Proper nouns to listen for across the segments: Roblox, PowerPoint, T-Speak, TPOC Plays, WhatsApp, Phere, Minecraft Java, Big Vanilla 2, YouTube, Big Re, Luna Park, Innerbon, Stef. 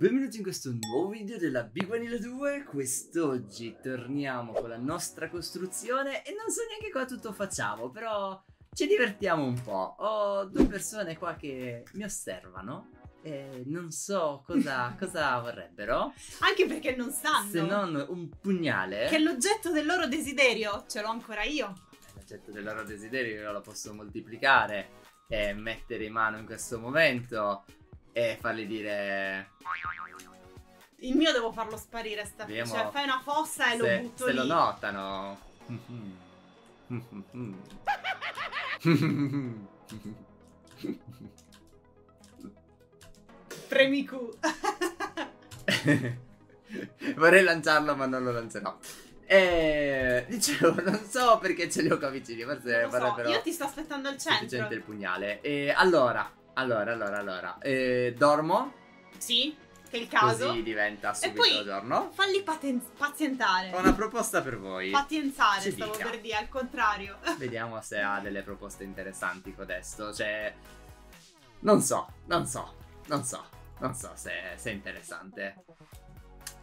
Benvenuti in questo nuovo video della Big Vanilla 2. Quest'oggi torniamo con la nostra costruzione e non so neanche qua tutto facciamo, però ci divertiamo un po'. Ho due persone qua che mi osservano e non so cosa vorrebbero. Anche perché non sanno. Se non un pugnale. Che è l'oggetto del loro desiderio, ce l'ho ancora io. L'oggetto del loro desiderio io lo posso moltiplicare e mettere in mano in questo momento e fargli dire il mio devo farlo sparire, Stef. Cioè fai una fossa e lo butto lì. Se lo notano. Premi Q. Vorrei lanciarlo ma non lo lancerò. Dicevo, non so perché ce li ho qua vicini. Forse vorrebbero. Io ti sto aspettando al centro. Sufficiente il pugnale. Allora, dormo. Sì, che è il caso. Così diventa subito e poi giorno. Falli pazientare. Ho una proposta per voi. Pazienzare, per dire, al contrario. Vediamo se ha delle proposte interessanti codesto. Cioè, non so se è interessante.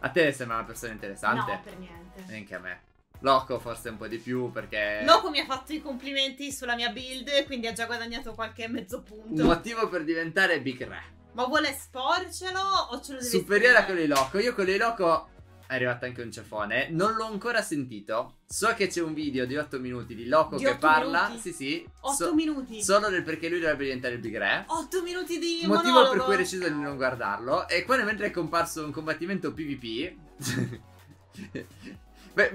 A te sembra una persona interessante? No, per niente. Neanche a me. Loco forse un po' di più perché Loco mi ha fatto i complimenti sulla mia build, quindi ha già guadagnato qualche mezzo punto. Un motivo per diventare Big Re. Ma vuole sporcelo o ce lo deve superiore scrivere? A quello di Loco. Io con quello di Loco è arrivato anche un cefone. Non l'ho ancora sentito. So che c'è un video di 8 minuti di Loco che parla. Minuti? Sì. 8 minuti. Solo perché lui dovrebbe diventare il Big Re. 8 minuti di monologo. Motivo per cui ho deciso di non guardarlo. E poi mentre è comparso un combattimento PvP. Beh,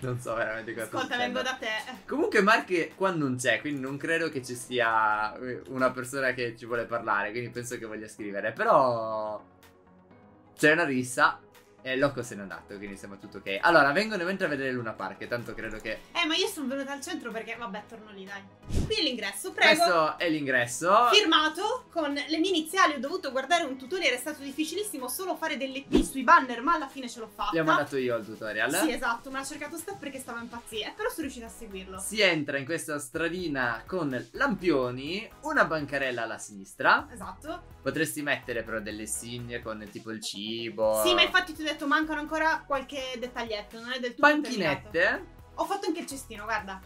non so veramente cosa. Ascolta, vengo da te. Comunque Mark qua non c'è, quindi non credo che ci sia una persona che ci vuole parlare, quindi penso che voglia scrivere. Però c'è una rissa e Loco se n'è andato, quindi sembra tutto ok. Allora, vengo mentre a vedere Luna Park, tanto credo che ma io sono venuta al centro perché vabbè, torno lì, dai. Qui è l'ingresso, prego. Questo è l'ingresso. Firmato con le mie iniziali, ho dovuto guardare un tutorial, è stato difficilissimo solo fare delle P sui banner, ma alla fine ce l'ho fatta. L'ho mandato io al tutorial. Sì, esatto, me l'ha cercato Stef perché stava impazzita, però sono riuscita a seguirlo. Si entra in questa stradina con lampioni, una bancarella alla sinistra. Esatto. Potresti mettere però delle signe con tipo il cibo. Sì, ma infatti ti ho detto mancano ancora qualche dettaglietto, non è del tutto panchinette determinato. Ho fatto anche il cestino, guarda.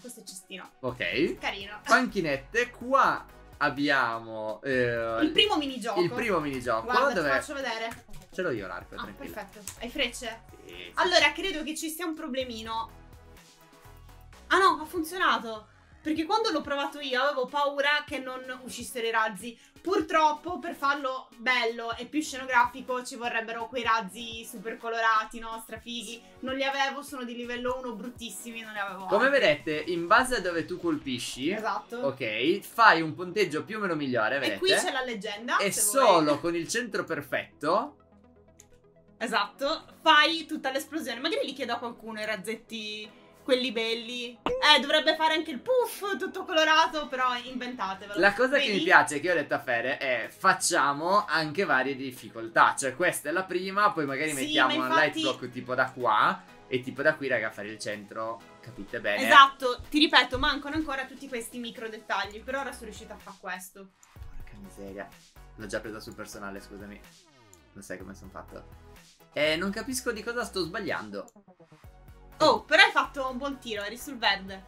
Questo è il cestino. Ok. Carino. Panchinette, qua abbiamo il primo minigioco. Guarda, dove... ti faccio vedere. Ce l'ho io l'arco, tranquilla. Perfetto. Hai frecce? Sì. Allora, credo che ci sia un problemino. Ah no, ha funzionato. Perché quando l'ho provato io avevo paura che non uscissero i razzi. Purtroppo per farlo bello e più scenografico ci vorrebbero quei razzi super colorati, no? Strafighi. Non li avevo, sono di livello 1, bruttissimi, non li avevo. Come vedete, in base a dove tu colpisci, esatto, ok, fai un punteggio più o meno migliore, vedete? E qui c'è la leggenda. E solo con il centro perfetto, esatto, fai tutta l'esplosione. Magari li chiedo a qualcuno i razzetti, quelli belli. Dovrebbe fare anche il puff tutto colorato, però inventatevelo. La cosa che mi piace, che ho detto a Phere, è facciamo anche varie difficoltà. Cioè questa è la prima, poi magari mettiamo un light block tipo da qua e tipo da qui, raga, fare il centro, capite bene? Esatto, ti ripeto, mancano ancora tutti questi micro dettagli, per ora sono riuscita a fare questo. Porca miseria, l'ho già presa sul personale, scusami. Non sai come sono fatto. Non capisco di cosa sto sbagliando. Oh, però hai fatto un buon tiro, eri sul verde.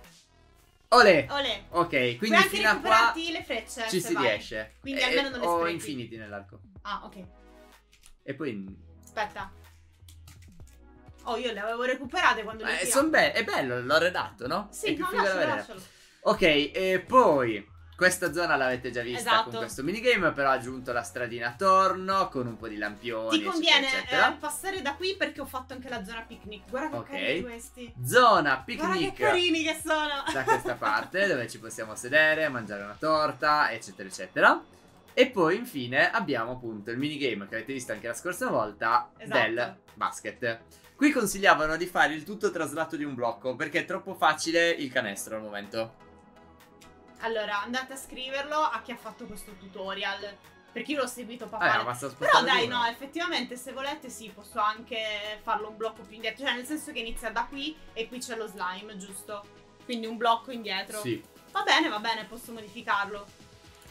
Olè. Olè. Ok, quindi anche fino a qua le frecce, ci si riesce. Quindi almeno non le sprechi. Ho infiniti nell'arco. Ah, ok. E poi aspetta. Oh, io le avevo recuperate quando le ho tirate. È bello, l'ho redatto, no? Sì, no, lascialo. Ok, e poi questa zona l'avete già vista, esatto, con questo minigame, però ho aggiunto la stradina attorno con un po' di lampioni. Ti conviene passare da qui perché ho fatto anche la zona picnic. Guarda che carini questi. Zona picnic. Guarda che carini che sono. Da questa parte dove ci possiamo sedere, mangiare una torta, eccetera, eccetera. E poi infine abbiamo appunto il minigame che avete visto anche la scorsa volta, esatto, del basket. Qui consigliavano di fare il tutto traslato di un blocco perché è troppo facile il canestro al momento. Allora, andate a scriverlo a chi ha fatto questo tutorial, perché io l'ho seguito papà. Però dai, no, effettivamente se volete sì, posso anche farlo un blocco più indietro. Cioè nel senso che inizia da qui e qui c'è lo slime, giusto? Quindi un blocco indietro. Sì. Va bene, posso modificarlo.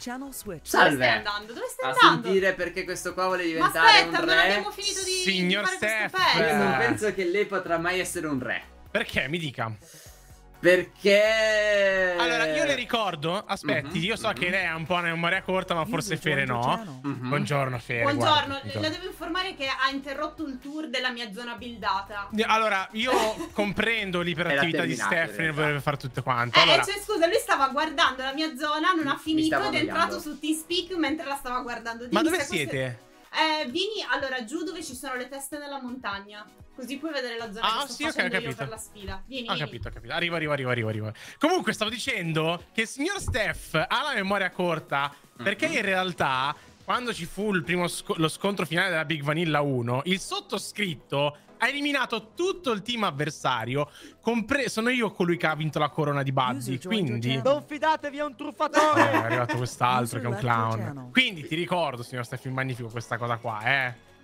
Salve. Dove stai andando? A sentire perché questo qua vuole diventare un re. Ma aspetta, abbiamo finito di, fare questo pezzo. Io non penso che lei potrà mai essere un re. Perché? Mi dica. Perché... Allora, io le ricordo, aspetti, io so che lei è un po' una memoria corta, ma forse Phere no. Buongiorno Phere. Buongiorno, la devo informare che ha interrotto il tour della mia zona buildata. Allora, io comprendo l'iperattività di Stef, ne vorrebbe fare tutto quanto. Allora, cioè, scusa, lui stava guardando la mia zona, non ha finito ed è entrato su T-Speak mentre la stava guardando. Dimmi, ma dove siete? Vieni allora giù dove ci sono le teste nella montagna, così puoi vedere la zona che sto facendo io per la sfida. Vieni, vieni. Ho capito. Arrivo. Comunque stavo dicendo che il signor Stef ha la memoria corta perché in realtà quando ci fu il primo lo scontro finale della Big Vanilla 1, il sottoscritto ha eliminato tutto il team avversario, sono io colui che ha vinto la corona di Buzzy, quindi... Non fidatevi, è un truffatore! È arrivato quest'altro che è un clown. Quindi ti ricordo, signor Stef, magnifico questa cosa qua,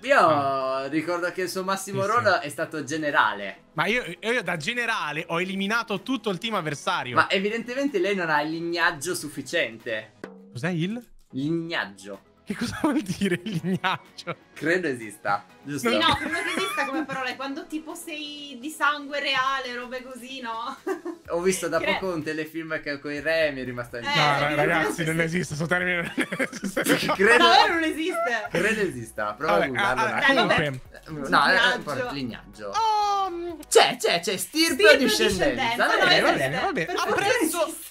Io ricordo che il suo massimo ruolo è stato generale. Ma io da generale ho eliminato tutto il team avversario. Ma evidentemente lei non ha il lignaggio sufficiente. Cos'è il? Lignaggio. Che cosa vuol dire lignaccio? Credo esista, giusto? Sì, no, credo che esista come parola. Quando tipo sei di sangue reale, robe così, no? Ho visto da poco un telefilm che con i re mi è rimasto in no, ragazzi, non esiste, questo termine non esiste. Credo... No, non esiste. Credo esista, prova a guardarlo. No, lignaggio. C'è stirpe o discendenza. Va bene.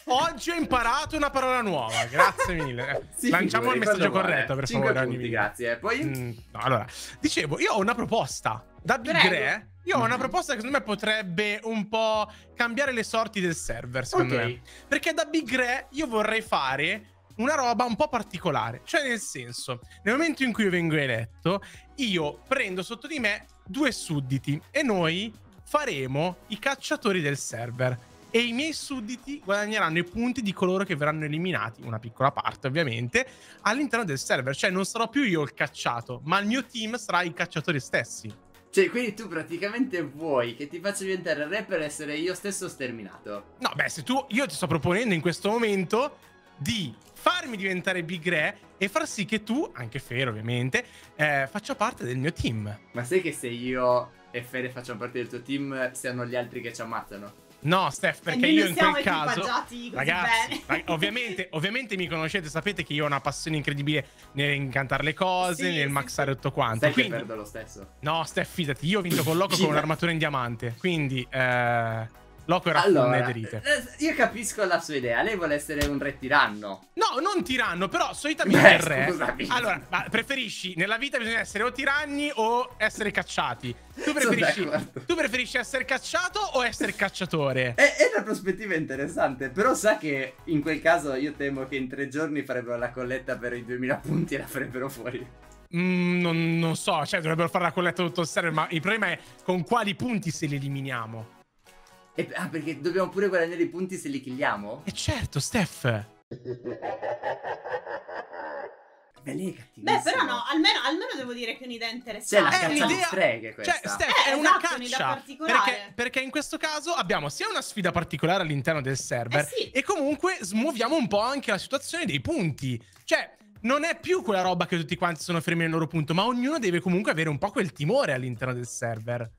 Oggi ho imparato una parola nuova. Grazie mille. Lanciamo il messaggio corretto, per favore. Grazie. Poi allora, dicevo, io ho una proposta da Big Re. Io ho una proposta che secondo me potrebbe un po' cambiare le sorti del server, secondo me. Perché da Big Re io vorrei fare una roba un po' particolare. Cioè, nel senso, nel momento in cui io vengo eletto, io prendo sotto di me 2 sudditi e noi faremo i cacciatori del server. E i miei sudditi guadagneranno i punti di coloro che verranno eliminati, una piccola parte ovviamente, all'interno del server. Cioè non sarò più io il cacciato, ma il mio team sarà i cacciatori stessi. Cioè, quindi tu praticamente vuoi che ti faccia diventare re per essere io stesso sterminato? No, beh, se tu... Io ti sto proponendo in questo momento di farmi diventare Big Re e far sì che tu, anche Phere ovviamente, faccia parte del mio team. Ma sai che se io e Phere facciamo parte del tuo team, siano gli altri che ci ammazzano? No, Stef, perché io in quel caso, ragazzi, ovviamente mi conoscete, sapete che io ho una passione incredibile nell'incantare le cose, nel maxare tutto quanto. Sai che perdo lo stesso. No, Stef, fidati, io ho vinto con Loco con un'armatura in diamante, quindi Loco era nederite. Io capisco la sua idea, lei vuole essere un re tiranno. No, non tiranno, però solitamente il re. Scusami. Allora, ma preferisci, nella vita bisogna essere o tiranni o essere cacciati. Tu preferisci essere cacciato o essere cacciatore? È una prospettiva interessante, però sa che in quel caso io temo che in 3 giorni farebbero la colletta per i 2000 punti e la farebbero fuori. Non so, cioè dovrebbero fare la colletta tutto il server, ma il problema è con quali punti se li eliminiamo. Ah, perché dobbiamo pure guadagnare i punti se li killiamo? E certo, Stef! Beh, però no, almeno devo dire che è un'idea interessante. Cioè, la caccia di streghe questa. Cioè, Stef, è una caccia perché in questo caso abbiamo sia una sfida particolare all'interno del server e comunque smuoviamo un po' anche la situazione dei punti. Cioè, non è più quella roba che tutti quanti sono fermi nel loro punto, ma ognuno deve comunque avere un po' quel timore all'interno del server.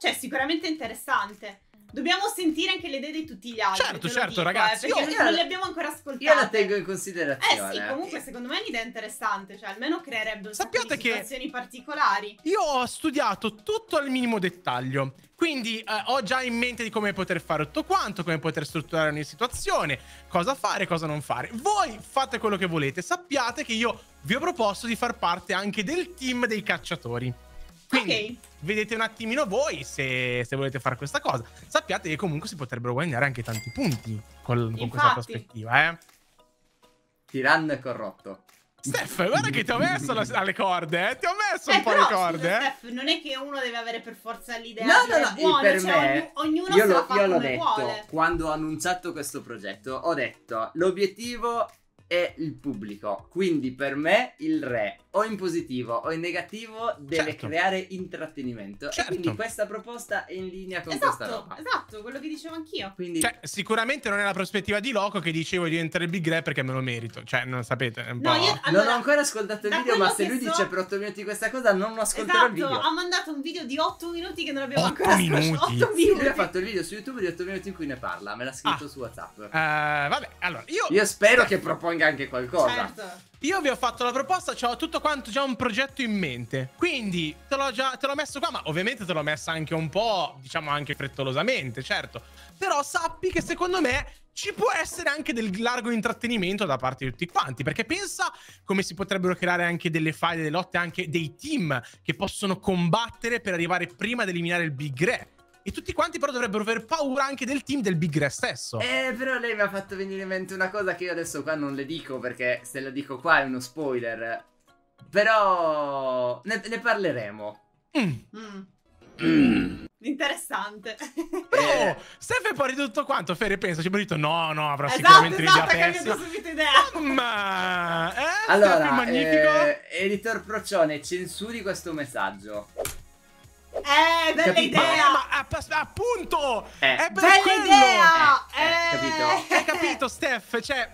Cioè, sicuramente interessante. Dobbiamo sentire anche le idee di tutti gli altri. Certo, ragazzi. Perché non le abbiamo ancora ascoltate. Io la tengo in considerazione. Sì, comunque secondo me è un'idea interessante. Cioè, almeno creerebbe un sacco di situazioni particolari. Io ho studiato tutto al minimo dettaglio. Quindi ho già in mente di come poter fare tutto quanto, come poter strutturare ogni situazione, cosa fare e cosa non fare. Voi fate quello che volete. Sappiate che io vi ho proposto di far parte anche del team dei cacciatori. Quindi, vedete un attimino voi se volete fare questa cosa. Sappiate che comunque si potrebbero guadagnare anche tanti punti con questa prospettiva, Tiranno è corrotto. Stef, guarda che ti ho messo alle corde, ti ho messo un po' alle corde. Stef, non è che uno deve avere per forza l'idea di buono, per cioè, me, ognuno io sa fare come vuole. Quando ho annunciato questo progetto, ho detto l'obiettivo è il pubblico, quindi per me il re o in positivo o in negativo deve creare intrattenimento. E quindi questa proposta è in linea con questa roba. Esatto, quello che dicevo anch'io. Quindi... cioè, sicuramente non è la prospettiva di Loco che dicevo di diventare Big Re perché me lo merito. Cioè, non sapete. È un po'... io, allora, non ho ancora ascoltato il video, ma se lui dice per 8 minuti questa cosa, non lo ascolterò il video. Ha mandato un video di 8 minuti che non abbiamo ancora ascoltato. Lui ha fatto il video su YouTube di 8 minuti in cui ne parla. Me l'ha scritto su WhatsApp. Vabbè, allora io spero che proponga anche qualcosa. Certo. Io vi ho fatto la proposta, c'ho tutto quanto già un progetto in mente, quindi te l'ho messo qua, ma ovviamente te l'ho messa anche un po', diciamo anche frettolosamente, certo. Però sappi che secondo me ci può essere anche del largo intrattenimento da parte di tutti quanti, perché pensa come si potrebbero creare anche delle faide, delle lotte, anche dei team che possono combattere per arrivare prima ad eliminare il Big Re. E tutti quanti però dovrebbero aver paura anche del team del Big Re stesso. Però lei mi ha fatto venire in mente una cosa che io adesso qua non le dico, perché se la dico qua è uno spoiler. Però ne parleremo. Interessante. Però Stef è pari di tutto quanto. Fere pensa, ci ha detto no, avrà sicuramente l'idea pessima. Ho cambiato subito idea. Ma allora, Stef è magnifico. Editor Procione, censuri questo messaggio. Bella idea! Ma appunto! È per bella quello. Idea! Capito? Hai capito, Stef? Cioè,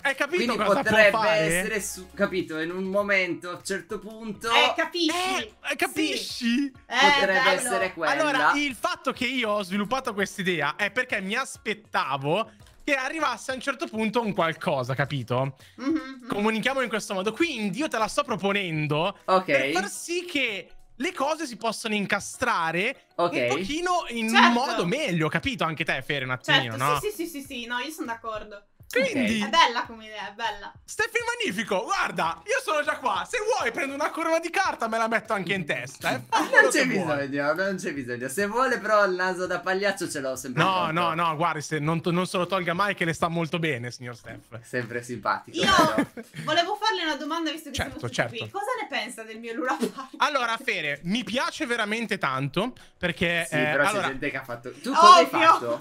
hai capito? Quindi cosa potrebbe essere capito, in un momento, a un certo punto... Capisci? Sì. Potrebbe essere quella. Allora, il fatto che io ho sviluppato questa idea è perché mi aspettavo che arrivasse a un certo punto un qualcosa, capito? Comunichiamo in questo modo. Quindi io te la sto proponendo per far sì che... le cose si possono incastrare un pochino in un modo meglio, capito? Anche te, Fere, un attimino, no? Sì, no, io sono d'accordo. Quindi è bella come idea, è bella. Stef magnifico, guarda, io sono già qua. Se vuoi prendo una corona di carta, me la metto anche in testa. Non c'è bisogno, Se vuole però il naso da pagliaccio ce l'ho sempre. No, guardi, se non se lo tolga mai che le sta molto bene, signor Stef. Sempre simpatico. Io volevo farle una domanda visto che siamo tutti qui. Cosa ne pensa del mio Luna Park? Allora, Fere, mi piace veramente tanto perché... Sì, però c'è gente che ha fatto... Tu cosa hai fatto?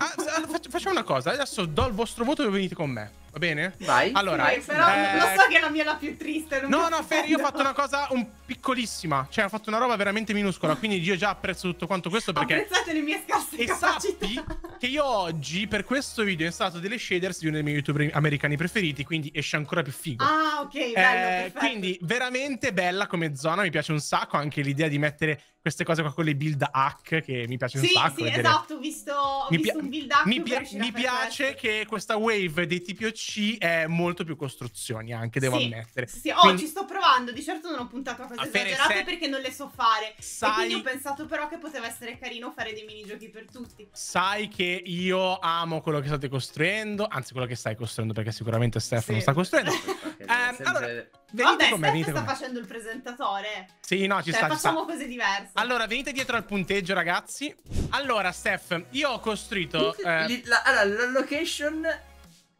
Facciamo una cosa, adesso do il vostro voto e venite con me. Va bene? Vai. Allora, però lo so che la mia è la più triste. No, Fere, io ho fatto una cosa piccolissima. Cioè, ho fatto una roba veramente minuscola. Quindi io già apprezzo tutto quanto questo perché... apprezzate le mie scarse capacità. E sappi che io oggi, per questo video, è stato delle shaders di uno dei miei youtuber americani preferiti. Quindi esce ancora più figo. Ah, ok, bello, quindi veramente bella come zona. Mi piace un sacco anche l'idea di mettere queste cose qua con le build hack, che mi piace un sacco. Sì, esatto, ho visto un build hack. Mi piace che questa wave dei TPOC è molto più costruzioni anche, devo ammettere. Sì, quindi... ci sto provando, di certo non ho puntato a cose esagerate perché non le so fare. E quindi ho pensato però che poteva essere carino fare dei minigiochi per tutti. Sai che io amo quello che state costruendo, anzi quello che stai costruendo, perché sicuramente Stefano sta costruendo. Allora... venite con me, venite con me. Sta facendo il presentatore. Sì, no, ci sta. Facciamo cose diverse. Allora, venite dietro al punteggio, ragazzi. Allora, Stef, io ho costruito... la location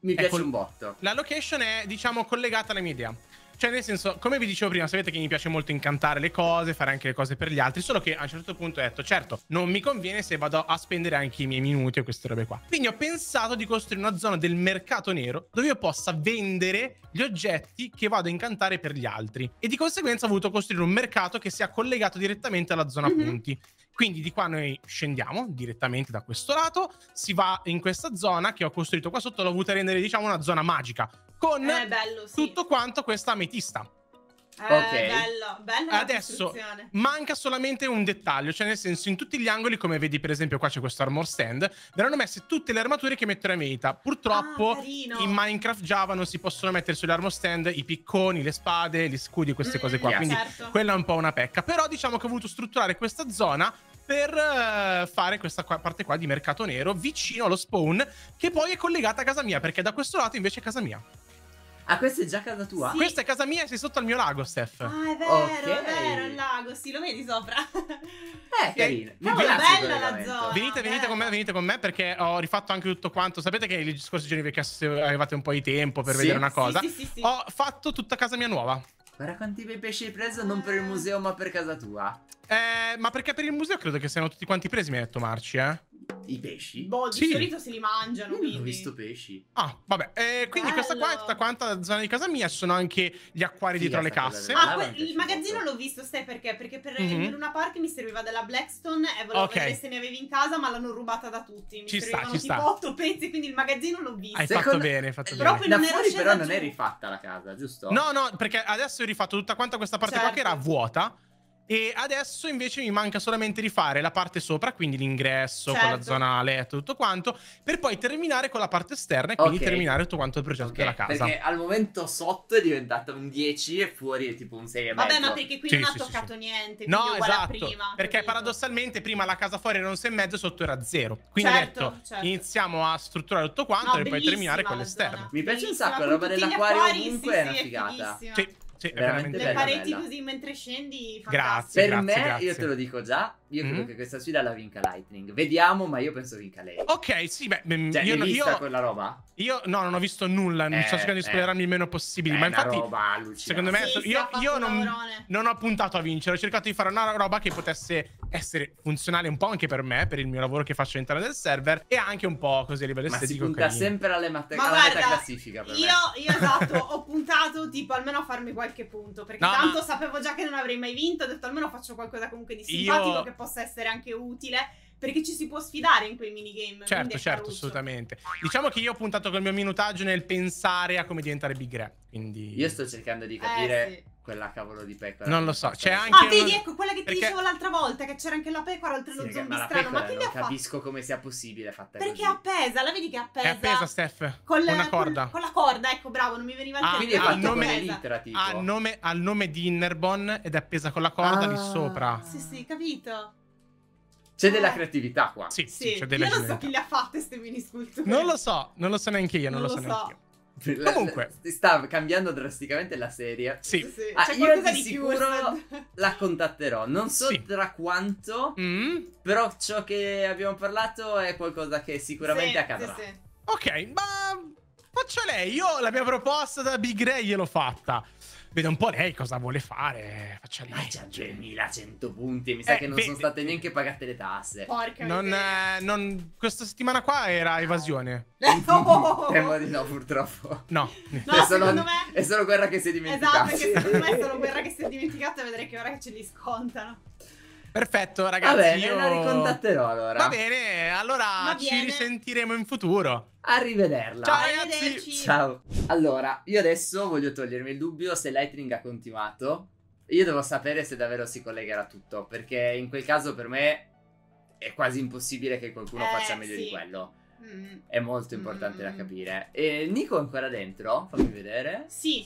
mi piace un botto. La location è, diciamo, collegata alla mia idea. Cioè, nel senso, come vi dicevo prima, sapete che mi piace molto incantare le cose, fare anche le cose per gli altri, solo che a un certo punto ho detto, certo, non mi conviene se vado a spendere anche i miei minuti o queste robe qua. Quindi ho pensato di costruire una zona del mercato nero dove io possa vendere gli oggetti che vado a incantare per gli altri. E di conseguenza ho voluto costruire un mercato che sia collegato direttamente alla zona punti. Quindi di qua noi scendiamo direttamente da questo lato, si va in questa zona che ho costruito qua sotto, l'ho voluta rendere, diciamo, una zona magica. Con tutto quanto questa ametista. Bello, adesso manca solamente un dettaglio, cioè nel senso in tutti gli angoli, come vedi per esempio qua c'è questo armor stand, verranno messe tutte le armature che metterò in vendita. Purtroppo in Minecraft Java non si possono mettere sulle armor stand i picconi, le spade, gli scudi, queste cose qua, quindi quella è un po' una pecca. Però diciamo che ho voluto strutturare questa zona per fare questa parte qua di mercato nero vicino allo spawn, che poi è collegata a casa mia, perché da questo lato invece è casa mia. Ah, questa è già casa tua? Sì. Questa è casa mia e sei sotto al mio lago, Stef. Ah, è vero, è vero, il lago, sì, lo vedi sopra. Carino. Bella la zona. Venite con me, perché ho rifatto anche tutto quanto. Sapete che gli scorsi giorni vi avevate un po' di tempo per vedere una cosa. Sì. Ho fatto tutta casa mia nuova. Guarda quanti bei pesci hai preso, non per il museo ma per casa tua. Ma perché per il museo credo che siano tutti quanti presi, mi hai detto Marci, eh? I pesci? Boh, di solito se li mangiano. Io non ho visto pesci. Ah, vabbè. Quindi bello. Questa qua è tutta quanta la zona di casa mia. Sono anche gli acquari dietro le casse. Ah, il magazzino l'ho visto, Stef, perché per Luna Park mi serviva della Blackstone e volevo vedere se ne avevi in casa, ma l'hanno rubata da tutti. Mi servivano tipo 8 pezzi, quindi il magazzino l'ho visto. Hai fatto bene, hai fatto bene. Però non era fuori, però non è rifatta la casa, giusto? No, no, perché adesso ho rifatto tutta quanta questa parte qua che era vuota. E adesso invece mi manca solamente di fare la parte sopra, quindi l'ingresso con la zona letto, tutto quanto, per poi terminare con la parte esterna e quindi terminare tutto quanto il progetto della casa. Perché al momento sotto è diventata un 10 e fuori è tipo un 6,5. Vabbè, ma perché qui non ha toccato niente, no, esatto, prima, perché paradossalmente prima la casa fuori era un 6,5, sotto era 0. Quindi iniziamo a strutturare tutto quanto e poi terminare con l'esterno. Mi piace un sacco la roba dell'acquario, comunque è una figata. Sì, veramente le pareti così mentre scendi, fantastico. Grazie. Io te lo dico già, io credo che questa sfida la vinca Lightning. Vediamo, ma io penso vinca lei. Ok, sì, beh, cioè, io non ho visto quella roba. Io no, non ho visto nulla, non sto cercando di spoilerarmi il meno possibile, ma infatti roba, secondo me io non ho puntato a vincere, ho cercato di fare una roba che potesse essere funzionale un po' anche per me, per il mio lavoro che faccio all'interno del server e anche un po' così a livello estetico. Ma si punta sempre alla meta classifica per me. Io esatto, ho puntato tipo almeno a farmi qualche punto, perché tanto sapevo già che non avrei mai vinto, ho detto almeno faccio qualcosa comunque di simpatico che possa essere anche utile, perché ci si può sfidare in quei minigame. Certo, assolutamente. Diciamo che io ho puntato col mio minutaggio nel pensare a come diventare Big Re, quindi io sto cercando di capire quella cavolo di pecora. Non lo so, c'è anche vedi, ecco, quella che ti dicevo l'altra volta, che c'era anche la pecora oltre lo zombie strano, ma che ne ha fatto? Non capisco come sia possibile fatta così. Perché è appesa, la vedi che è appesa? È appesa, Stef, con la corda. Con la corda, ecco, bravo, non mi veniva il tempo. Quindi ha il nome di Innerbon ed è appesa con la corda lì sopra. Sì, capito. C'è della creatività qua. Sì, c'è della creatività. Io non so chi le ha fatte queste mini sculture. Non lo so, non lo so neanche io, non lo so neanche io. Comunque sta cambiando drasticamente la serie. Io di sicuro la contatterò. Non so tra quanto, però ciò che abbiamo parlato è qualcosa che sicuramente accadrà. Ok, ma faccia lei. Io la mia proposta da Big Re gliel'ho fatta. Vedo un po' lei cosa vuole fare. Faccia lei. C'ha 2100 punti. Mi sa che non sono state neanche pagate le tasse. Porca miseria. Questa settimana qua era evasione. Temo di no, purtroppo. No, secondo me è solo guerra che si è dimenticata. Esatto, perché secondo me è solo guerra che si è dimenticata. E vedrei che ora che ce li scontano. Perfetto, ragazzi. Va bene, la ricontatterò allora. Va bene, allora ci risentiremo in futuro. Arrivederla. Ciao ragazzi. Ciao. Allora, io adesso voglio togliermi il dubbio se Lightning ha continuato. Io devo sapere se davvero si collegherà tutto, perché in quel caso per me è quasi impossibile che qualcuno faccia meglio di quello. È molto importante da capire. E Nico è ancora dentro? Fammi vedere. Sì,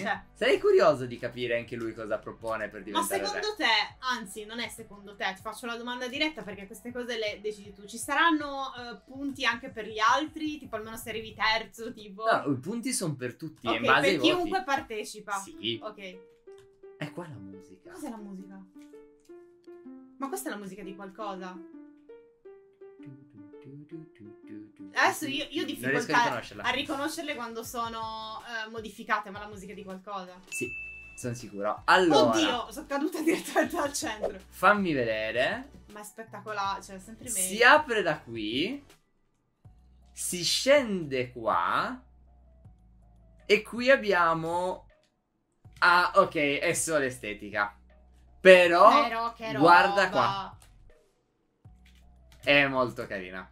cioè. Sarei curioso di capire anche lui cosa propone per diventare. Ma secondo te, anzi non è secondo te, ti faccio la domanda diretta perché queste cose le decidi tu. Ci saranno punti anche per gli altri? Tipo almeno se arrivi terzo tipo? No, i punti sono per tutti, in base ai voti. Per chiunque partecipa. Ok. È qua la musica. Cos'è la musica? Ma questa è la musica di qualcosa? Adesso io ho difficoltà a riconoscerle quando sono modificate, ma la musica di qualcosa. Sì, sono sicuro. Allora, oddio, sono caduta direttamente al centro. Fammi vedere. Ma è spettacolare, cioè è sempre meglio. Si apre da qui, si scende qua e qui abbiamo... Ah, ok, è solo estetica. Però guarda qua. È molto carina.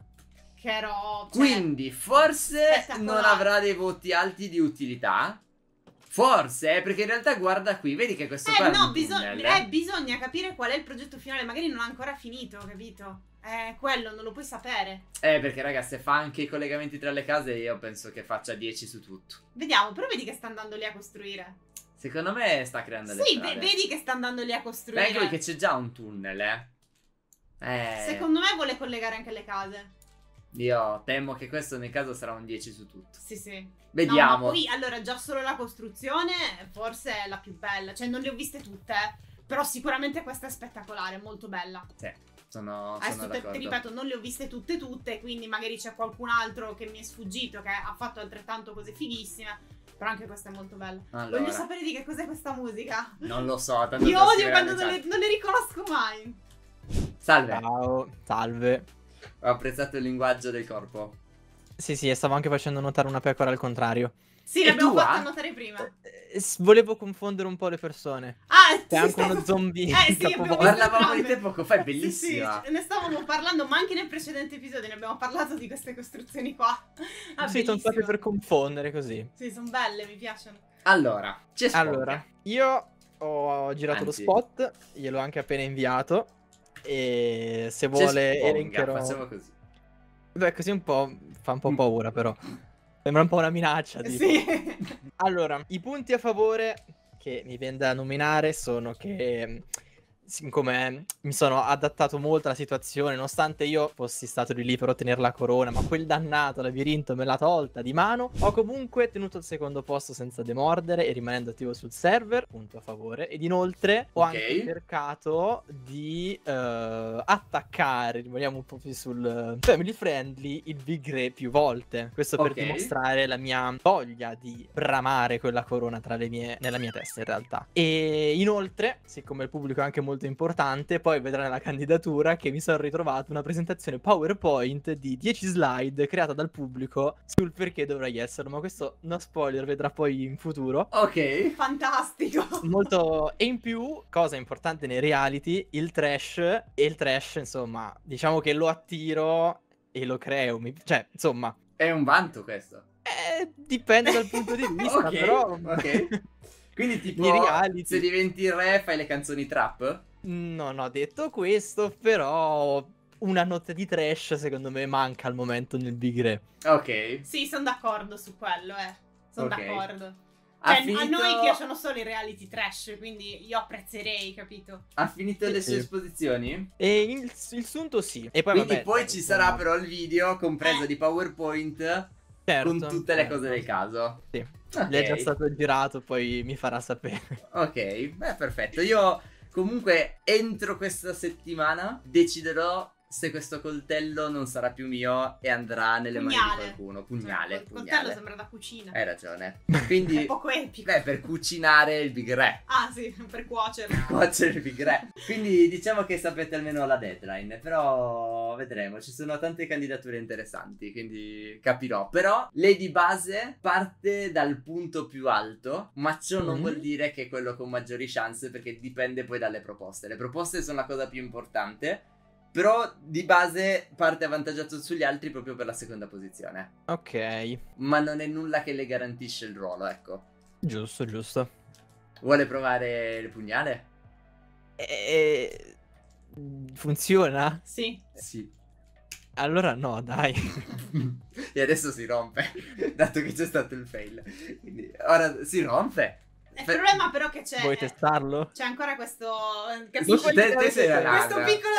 Che roba. Quindi forse non avrà dei voti alti di utilità. Forse, perché in realtà guarda qui, vedi che questo qua no, bisogna capire qual è il progetto finale. Magari non ha ancora finito, capito? Quello non lo puoi sapere. Perché raga, se fa anche i collegamenti tra le case, io penso che faccia 10 su tutto. Vediamo, però vedi che sta andando lì a costruire. Secondo me sta creando le strade. Vedi che sta andando lì a costruire. Ecco che c'è già un tunnel, Secondo me vuole collegare anche le case. Io temo che questo nel caso sarà un 10 su tutto. Vediamo. No, ma poi allora già solo la costruzione forse è la più bella. Cioè non le ho viste tutte, però sicuramente questa è spettacolare, molto bella. Sono d'accordo. Ti ripeto, non le ho viste tutte, quindi magari c'è qualcun altro che mi è sfuggito che ha fatto altrettanto cose fighissime. Però anche questa è molto bella. Allora, voglio sapere di che cos'è questa musica. Non lo so, tanto io odio quando non le riconosco mai. Salve. Ciao, salve. Ho apprezzato il linguaggio del corpo. Sì, sì, stavo anche facendo notare una pecora al contrario. Sì, l'abbiamo fatto notare prima. Volevo confondere un po' le persone. Ah, c'è anche uno zombie. Sì, parlavamo di te poco fa, è bellissima. Sì, sì, ne stavamo parlando, ma anche nel precedente episodio ne abbiamo parlato di queste costruzioni qua. Ah, sì, sono state per confondere così. Sì, sono belle, mi piacciono. Allora, c'è spot. Allora, io ho girato lo spot, gliel'ho anche appena inviato. E se vuole elencherò... Facciamo così. Beh, così un po' fa un po' paura, però. Sembra un po' una minaccia, tipo. Sì. Allora, i punti a favore che mi viene da nominare sono che, siccome mi sono adattato molto alla situazione, nonostante io fossi stato lì per ottenere la corona, ma quel dannato labirinto me l'ha tolta di mano, ho comunque tenuto il secondo posto senza demordere e rimanendo attivo sul server, punto a favore. Ed inoltre ho anche cercato di attaccare, rimaniamo un po' più sul family friendly, il Big Re più volte. Questo per dimostrare la mia voglia di bramare quella corona tra le mie, nella mia testa in realtà. E inoltre, siccome il pubblico è anche molto importante, poi vedrà nella candidatura che mi sono ritrovato una presentazione PowerPoint di 10 slide creata dal pubblico sul perché dovrei esserlo, ma questo no spoiler, vedrà poi in futuro. Ok, fantastico, molto. E in più, cosa importante nei reality, il trash, e il trash insomma diciamo che lo attiro e lo creo, cioè insomma è un vanto questo. Dipende dal punto di vista. Okay, però ok. Quindi tipo, se diventi re fai le canzoni trap? Non ho detto questo, però una nota di trash secondo me manca al momento nel Big Re. Ok. Sì, sono d'accordo su quello, sono d'accordo. Cioè, a noi piacciono solo i reality trash, quindi io apprezzerei, capito? Ha finito le sue esposizioni? E il sunto sì. E poi, quindi vabbè, poi ci sarà però il video compreso di PowerPoint, certo, con tutte le cose del caso. Sì. Okay. È già stato girato, poi mi farà sapere. Ok, beh, perfetto. Io comunque entro questa settimana deciderò se questo coltello non sarà più mio e andrà nelle mani di qualcuno. Pugnale, cioè, pugnale. Coltello sembra da cucina. Hai ragione. Quindi, è un poco epico. Beh, per cucinare il Big Re. Ah sì, per cuocere. Per cuocere il Big Re. Quindi diciamo che sapete almeno la deadline, però vedremo. Ci sono tante candidature interessanti, quindi capirò. Però lei di base parte dal punto più alto, ma ciò non vuol dire che è quello con maggiori chance, perché dipende poi dalle proposte. Le proposte sono la cosa più importante. Però di base parte avvantaggiato sugli altri proprio per la seconda posizione. Ok. Ma non è nulla che le garantisce il ruolo, ecco. Giusto, giusto. Vuole provare il pugnale? Funziona? Sì. Sì. Allora no, dai. E adesso si rompe, dato che c'è stato il fail. Quindi ora si rompe. Il problema però che c'è... Vuoi testarlo? C'è ancora questo piccolo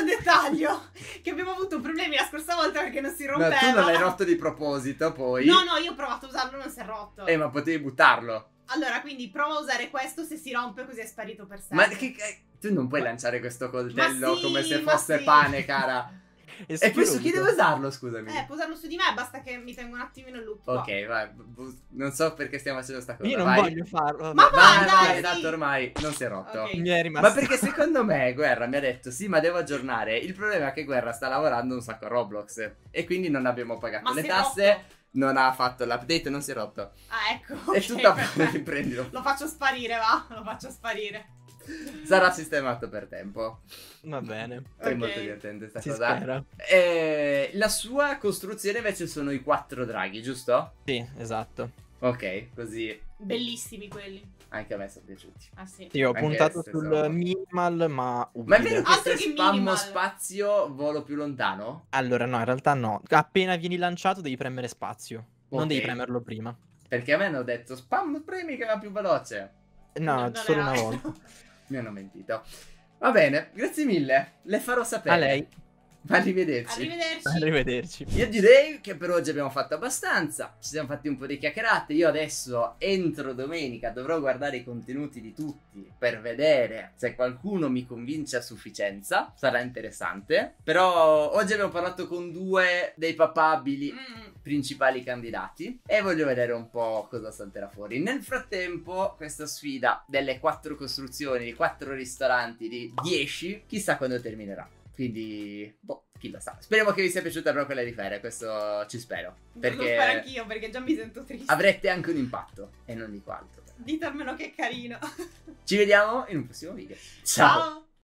dettaglio che abbiamo avuto problemi la scorsa volta perché non si rompeva. Ma tu non l'hai rotto di proposito poi? No, no, io ho provato a usarlo, non si è rotto. Ma potevi buttarlo. Allora, quindi provo a usare questo, se si rompe così è sparito per sempre. Ma tu non puoi lanciare questo coltello come se fosse pane, cara. E poi su chi devo usarlo, scusami? Puoi usarlo su di me, basta che mi tengo un attimino in loop. Ok, vai, non so perché stiamo facendo sta cosa. Io non voglio farlo. Ma vai, tanto ormai non si è rotto. Okay. Mi è rimasto. Ma perché secondo me Guerra mi ha detto sì, ma devo aggiornare. Il problema è che Guerra sta lavorando un sacco a Roblox e quindi non abbiamo pagato le tasse, non ha fatto l'update, non si è rotto. Ah, ecco. Okay, è tutto a riprendilo. Lo faccio sparire, va, lo faccio sparire. Sarà sistemato per tempo. Va bene. È molto divertente sta cosa. La sua costruzione invece sono i 4 draghi, giusto? Sì, esatto. Ok, così. Bellissimi quelli. Anche a me sono piaciuti. Ah sì. Io ho puntato sul minimal, ma... Ma è vero che se spammo spazio volo più lontano? Allora no, in realtà no. Appena vieni lanciato devi premere spazio. Non devi premerlo prima. Perché a me hanno detto spam premi che va più veloce. No, solo una volta. Mi hanno mentito. Va bene, grazie mille. Le farò sapere. A lei. Arrivederci. Arrivederci. Arrivederci. Io direi che per oggi abbiamo fatto abbastanza. Ci siamo fatti un po' di chiacchierate. Io adesso entro domenica dovrò guardare i contenuti di tutti per vedere se qualcuno mi convince a sufficienza. Sarà interessante. Però oggi abbiamo parlato con 2 dei papabili principali candidati e voglio vedere un po' cosa salterà fuori. Nel frattempo questa sfida delle 4 costruzioni, di 4 ristoranti, di 10, chissà quando terminerà. Quindi, boh, chi lo sa. Speriamo che vi sia piaciuta proprio quella di Phere, questo ci spero. Perché devo fare anch'io, perché già mi sento triste. Avrete anche un impatto, e non dico altro. Ditemelo che è carino. Ci vediamo in un prossimo video. Ciao! Ciao.